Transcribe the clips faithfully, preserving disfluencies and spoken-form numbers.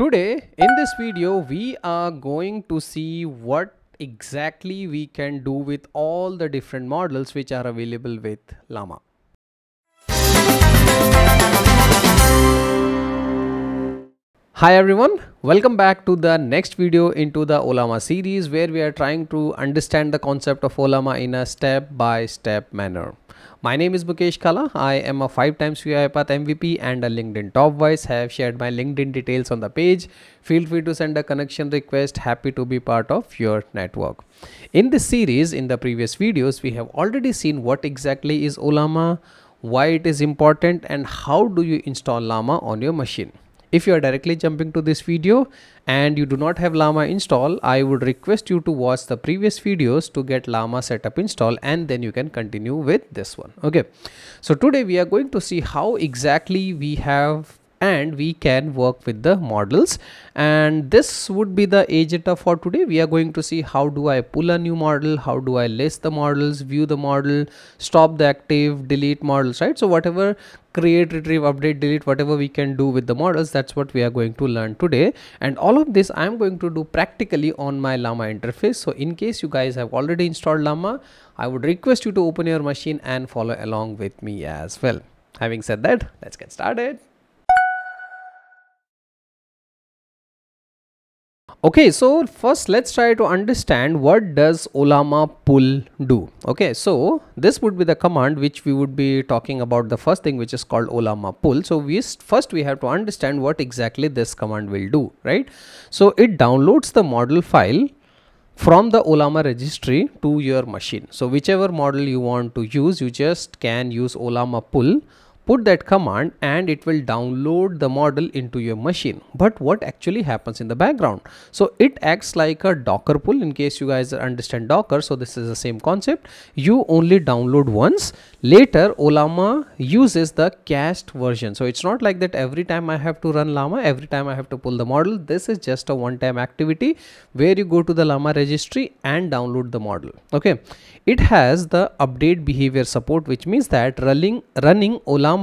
Today in this video we are going to see what exactly we can do with all the different models which are available with Llama. Hi everyone, welcome back to the next video into the Ollama series where we are trying to understand the concept of Ollama in a step by step manner. My name is Mukesh Kala. I am a five times UiPath M V P and a LinkedIn top voice. I have shared my LinkedIn details on the page. Feel free to send a connection request. Happy to be part of your network. In this series, in the previous videos, we have already seen what exactly is Ollama, why it is important, and how do you install Llama on your machine. If you are directly jumping to this video and you do not have Llama install, I would request you to watch the previous videos to get Llama setup install, and then you can continue with this one. Okay. So today we are going to see how exactly we have and we can work with the models, and this would be the agenda for today. We are going to see how do I pull a new model, how do I list the models, view the model, stop the active, delete models, right? So whatever, create, retrieve, update, delete, whatever we can do with the models, that's what we are going to learn today. And all of this I'm going to do practically on my Llama interface. So in case you guys have already installed Llama, I would request you to open your machine and follow along with me as well. Having said that, let's get started. Okay, so first let's try to understand what does Ollama pull do. Okay, so this would be the command which we would be talking about, the first thing which is called Ollama pull. So we first we have to understand what exactly this command will do, right? So it downloads the model file from the Ollama registry to your machine. So whichever model you want to use, you just can use Ollama pull, put that command, and it will download the model into your machine. But what actually happens in the background? So it acts like a Docker pull, in case you guys understand Docker. So this is the same concept. You only download once. Later Ollama uses the cached version. So it's not like that every time I have to run Llama, every time I have to pull the model. This is just a one-time activity where you go to the Llama registry and download the model. Okay. It has the update behavior support, which means that running, running Ollama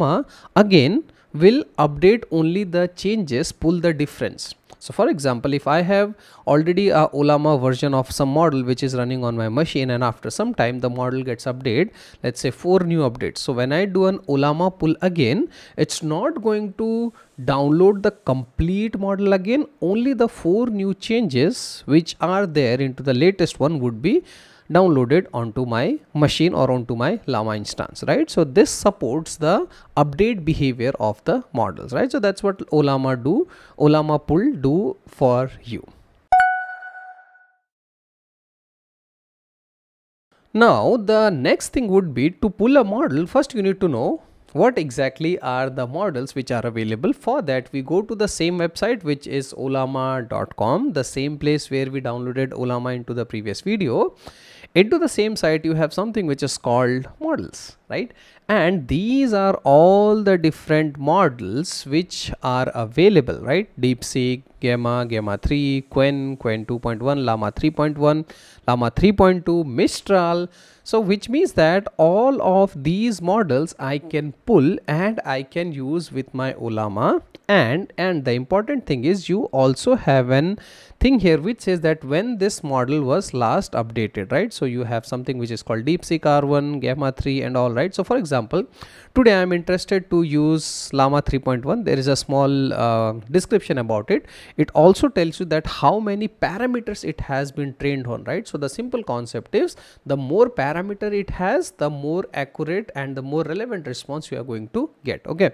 again will update only the changes, pull the difference. So for example, if I have already a Ollama version of some model which is running on my machine, and after some time the model gets updated, let's say four new updates. So when I do an Ollama pull again, it's not going to download the complete model again. Only the four new changes which are there into the latest one would be downloaded onto my machine or onto my Llama instance, right? So this supports the update behavior of the models, right? So that's what Ollama do, Ollama pull do for you. Now the next thing would be to pull a model. First you need to know what exactly are the models which are available. For that we go to the same website, which is ollama dot com, the same place where we downloaded Ollama into the previous video. Into the same site you have something which is called models, right? And these are all the different models which are available, right? DeepSeek, Gemma, Gemma three, Quen, Quen two point one, Llama three point one, Llama three point two, Mistral. So which means that all of these models I can pull and I can use with my Ollama. And, and the important thing is you also have an thing here which says that when this model was last updated, right? So you have something which is called DeepSeek R one, Gemma three and all, right? So for example, today I'm interested to use Llama three point one. There is a small uh, description about it. It also tells you that how many parameters it has been trained on, right? So the simple concept is the more parameters parameter it has, the more accurate and the more relevant response you are going to get. Okay,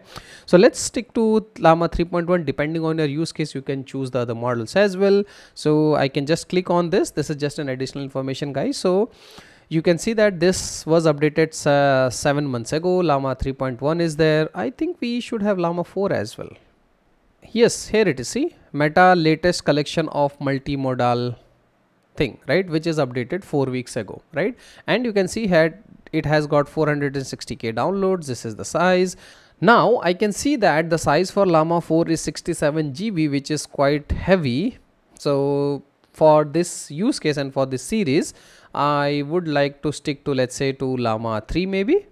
so let's stick to Llama three point one. Depending on your use case, you can choose the other models as well. So I can just click on this. This is just an additional information, guys. So you can see that this was updated uh, seven months ago. Llama three point one is there. I think we should have Llama four as well. Yes, here it is. See, Meta latest collection of multimodal thing, right, which is updated four weeks ago, right? And you can see had it has got four hundred sixty K downloads. This is the size. Now I can see that the size for Llama four is sixty-seven G B, which is quite heavy. So for this use case and for this series, I would like to stick to, let's say, to Llama three maybe.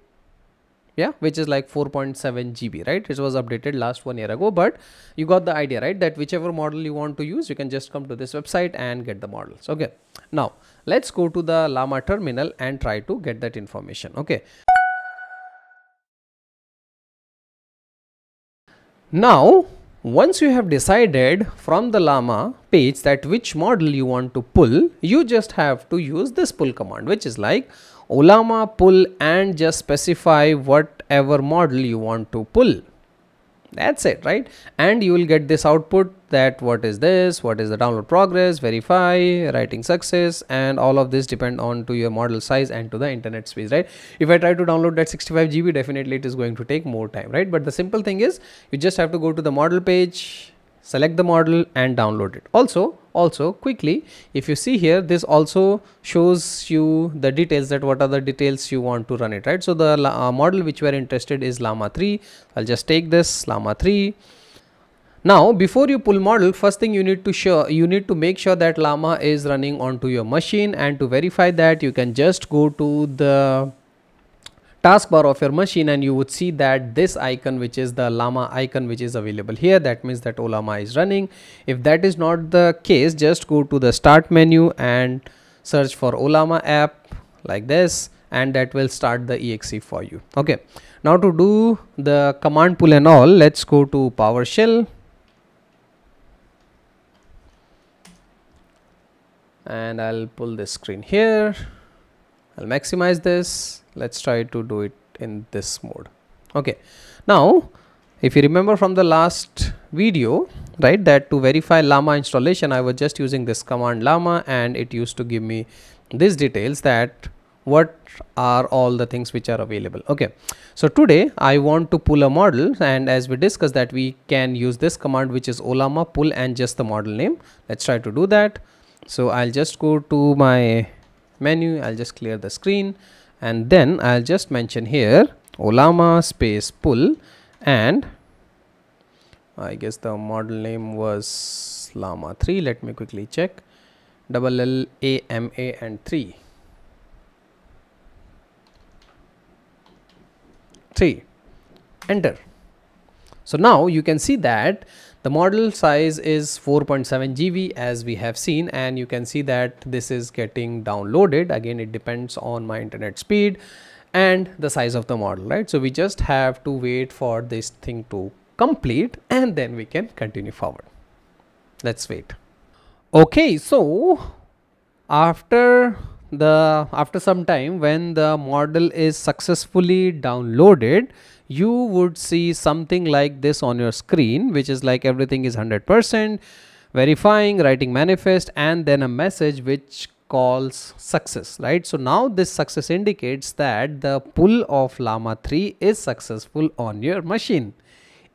yeah, which is like four point seven G B, right? It was updated last one year ago, but you got the idea, right? That whichever model you want to use, you can just come to this website and get the models. Okay. Now let's go to the Llama terminal and try to get that information. Okay. Now, once you have decided from the Llama page that which model you want to pull, you just have to use this pull command, which is like Ollama pull, and just specify whatever model you want to pull. That's it, right? And you will get this output that what is this, what is the download progress, verify, writing success, and all of this depend on to your model size and to the internet speed, right? If I try to download that sixty-five G B, definitely it is going to take more time, right? But the simple thing is you just have to go to the model page, select the model and download it. Also, also quickly, if you see here, this also shows you the details that what are the details you want to run it, right? So the uh, model which we are interested is Llama three. I'll just take this Llama three. Now, before you pull model, first thing you need to show, you need to make sure that Llama is running onto your machine, and to verify that you can just go to the taskbar of your machine and you would see that this icon, which is the Llama icon, which is available here, that means that Ollama is running. If that is not the case, just go to the start menu and search for Ollama app like this, and that will start the exe for you. Okay, now to do the command pull and all, let's go to PowerShell and I'll pull this screen here. I'll maximize this. Let's try to do it in this mode. Okay. Now, if you remember from the last video, right, that to verify Llama installation, I was just using this command Llama, and it used to give me these details that what are all the things which are available. Okay. So today I want to pull a model, and as we discussed that we can use this command, which is Ollama pull and just the model name. Let's try to do that. So I'll just go to my menu, I'll just clear the screen, and then I'll just mention here Ollama space pull, and I guess the model name was Llama three. Let me quickly check. Double L A M A and three three, enter. So now you can see that the model size is four point seven G B as we have seen, and you can see that this is getting downloaded. Again, it depends on my internet speed and the size of the model, right? So we just have to wait for this thing to complete and then we can continue forward. Let's wait. Okay, so after the after some time, when the model is successfully downloaded, you would see something like this on your screen, which is like everything is one hundred percent, verifying, writing manifest, and then a message which calls success, right? So now this success indicates that the pull of Llama three is successful on your machine.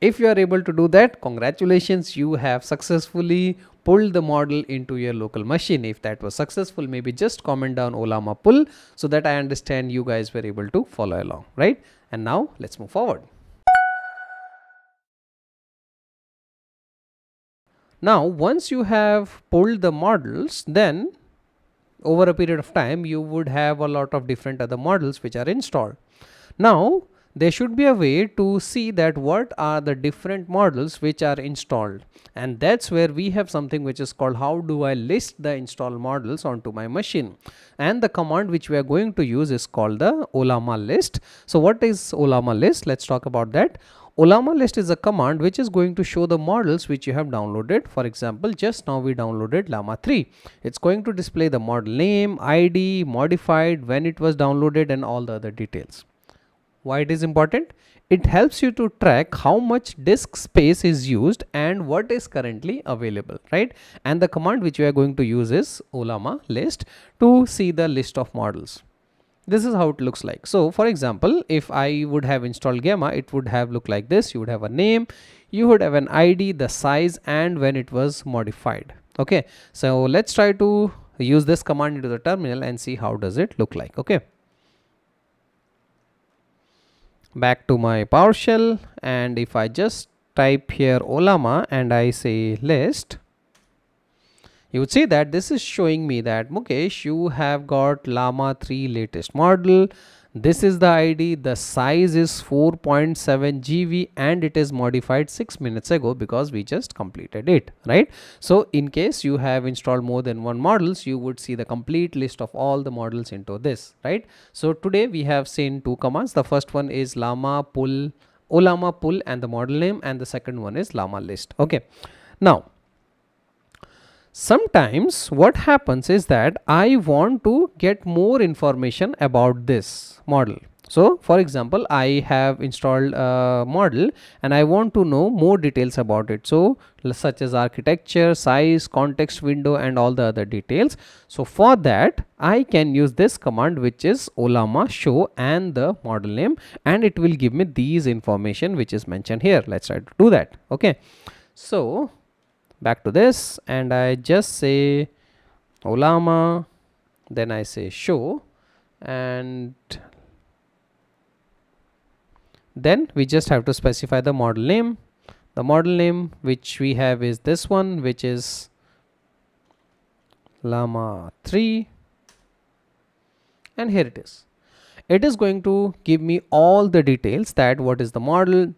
If you are able to do that, congratulations, you have successfully pulled the model into your local machine. If that was successful, maybe just comment down Ollama pull so that I understand you guys were able to follow along, right? And now let's move forward. Now, once you have pulled the models, then over a period of time, you would have a lot of different other models which are installed. Now, there should be a way to see that what are the different models which are installed. And that's where we have something which is called how do I list the installed models onto my machine. And the command which we are going to use is called the Ollama list. So what is Ollama list? Let's talk about that. Ollama list is a command which is going to show the models which you have downloaded. For example, just now we downloaded Llama three. It's going to display the model name, I D, modified, when it was downloaded, and all the other details. Why it is important? It helps you to track how much disk space is used and what is currently available, right? And the command which we are going to use is Ollama list to see the list of models. This is how it looks like. So for example, if I would have installed Gemma, it would have looked like this. You would have a name, you would have an I D, the size, and when it was modified. Okay, so let's try to use this command into the terminal and see how does it look like. Okay. Back to my PowerShell, and if I just type here Ollama and I say list, you would see that this is showing me that Mukesh, you have got Llama three latest model, This is the I D. The size is four point seven G B and it is modified six minutes ago because we just completed it, right? So in case you have installed more than one models, you would see the complete list of all the models into this, right? So today we have seen two commands. The first one is Llama pull, Ollama pull and the model name, and the second one is Llama list. Okay. Now, sometimes what happens is that I want to get more information about this model. So for example, I have installed a model and I want to know more details about it. So such as architecture, size, context window and all the other details. So for that, I can use this command, which is Ollama show and the model name, and it will give me these information which is mentioned here. Let's try to do that. Okay. So back to this, and I just say Ollama, then I say show, and then we just have to specify the model name. The model name which we have is this one, which is Llama three, and here it is. It is going to give me all the details, that what is the model.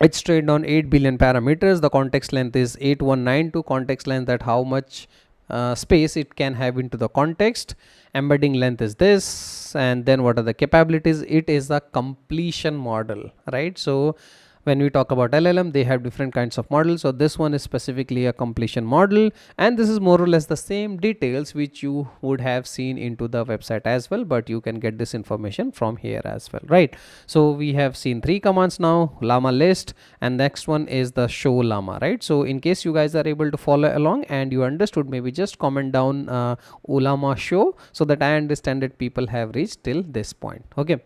It's trained on eight billion parameters. The context length is eight one nine two, context length that how much uh, space it can have into the context. Embedding length is this, and then what are the capabilities? It is a completion model, right? So when we talk about L L M, they have different kinds of models. So this one is specifically a completion model, and this is more or less the same details which you would have seen into the website as well, but you can get this information from here as well, right? So we have seen three commands now, Llama list, and next one is the show Llama, right? So in case you guys are able to follow along and you understood, maybe just comment down uh, Ollama show, so that I understand that people have reached till this point. Okay,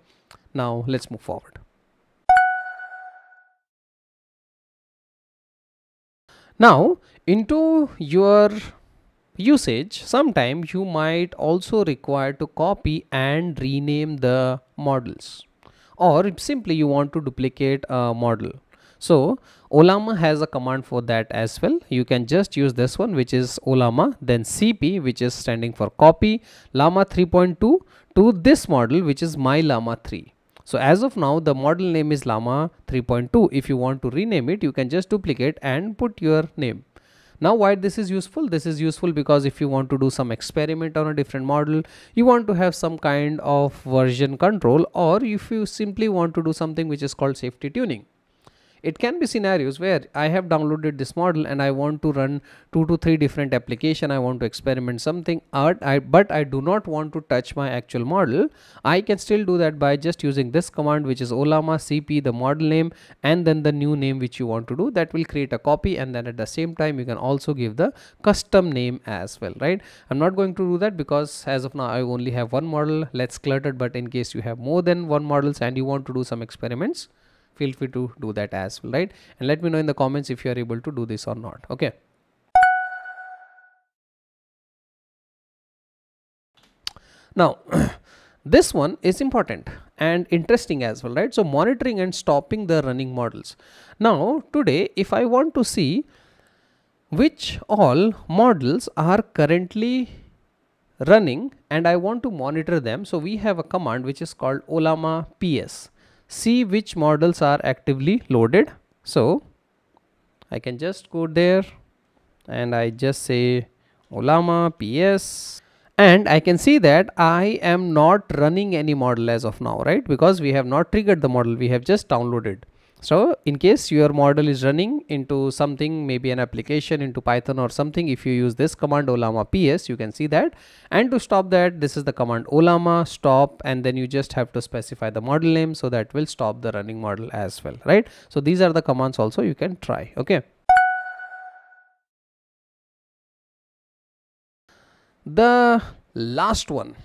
now let's move forward. Now, into your usage, sometimes you might also require to copy and rename the models, or simply you want to duplicate a model. So Ollama has a command for that as well. You can just use this one, which is Ollama, then C P, which is standing for copy Llama three point two to this model, which is my Llama three. So as of now, the model name is Llama three point two. If you want to rename it, you can just duplicate and put your name. Now, why this is useful? This is useful because if you want to do some experiment on a different model, you want to have some kind of version control, or if you simply want to do something which is called safety tuning. It can be scenarios where I have downloaded this model and I want to run two to three different applications. I want to experiment something, but I do not want to touch my actual model. I can still do that by just using this command, which is Ollama C P, the model name, and then the new name which you want to do. That will create a copy, and then at the same time, you can also give the custom name as well, right? I'm not going to do that because as of now, I only have one model. Let's clutter, but in case you have more than one models and you want to do some experiments, feel free to do that as well, right? And let me know in the comments if you are able to do this or not. Okay. Now, this one is important and interesting as well, right? So monitoring and stopping the running models. Now, today, if I want to see which all models are currently running and I want to monitor them, so we have a command which is called Ollama P S. See which models are actively loaded. So I can just go there and I just say Ollama P S, and I can see that I am not running any model as of now, right? Because we have not triggered the model, we have just downloaded. So in case your model is running into something, maybe an application into Python or something, if you use this command Ollama P S, you can see that. And to stop that, this is the command Ollama stop, and then you just have to specify the model name, so that will stop the running model as well, right? So these are the commands also you can try. Okay. The last one.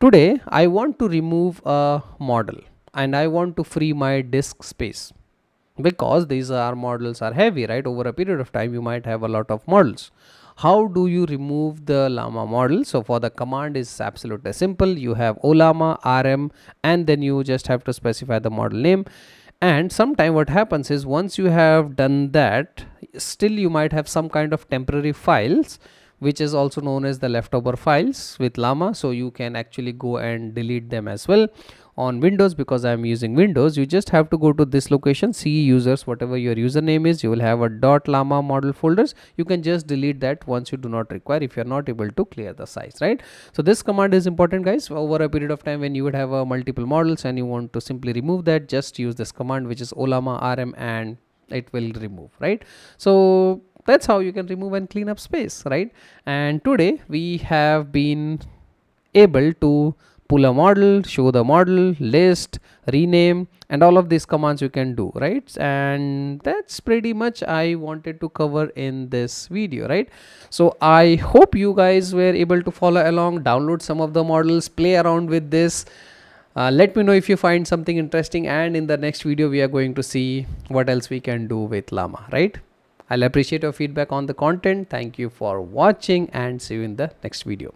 Today I want to remove a model, and I want to free my disk space, because these are models are heavy, right? Over a period of time, you might have a lot of models. How do you remove the Llama model? So for the command is absolutely simple. You have Ollama R M, and then you just have to specify the model name. And sometime what happens is once you have done that, still you might have some kind of temporary files which is also known as the leftover files with Llama. So you can actually go and delete them as well. On Windows, because I am using Windows, you just have to go to this location, see users, whatever your username is, you will have a .llama model folders. You can just delete that once you do not require, if you are not able to clear the size, right? So this command is important, guys. Over a period of time, when you would have uh, multiple models and you want to simply remove that, just use this command, which is ollama rm, and it will remove, right? So that's how you can remove and clean up space, right? And today we have been able to pull a model, show the model, list, rename, and all of these commands you can do, right? And that's pretty much I wanted to cover in this video, right? So I hope you guys were able to follow along, download some of the models, play around with this. Uh, let me know if you find something interesting, and in the next video we are going to see what else we can do with Llama, right? I'll appreciate your feedback on the content. Thank you for watching, and see you in the next video.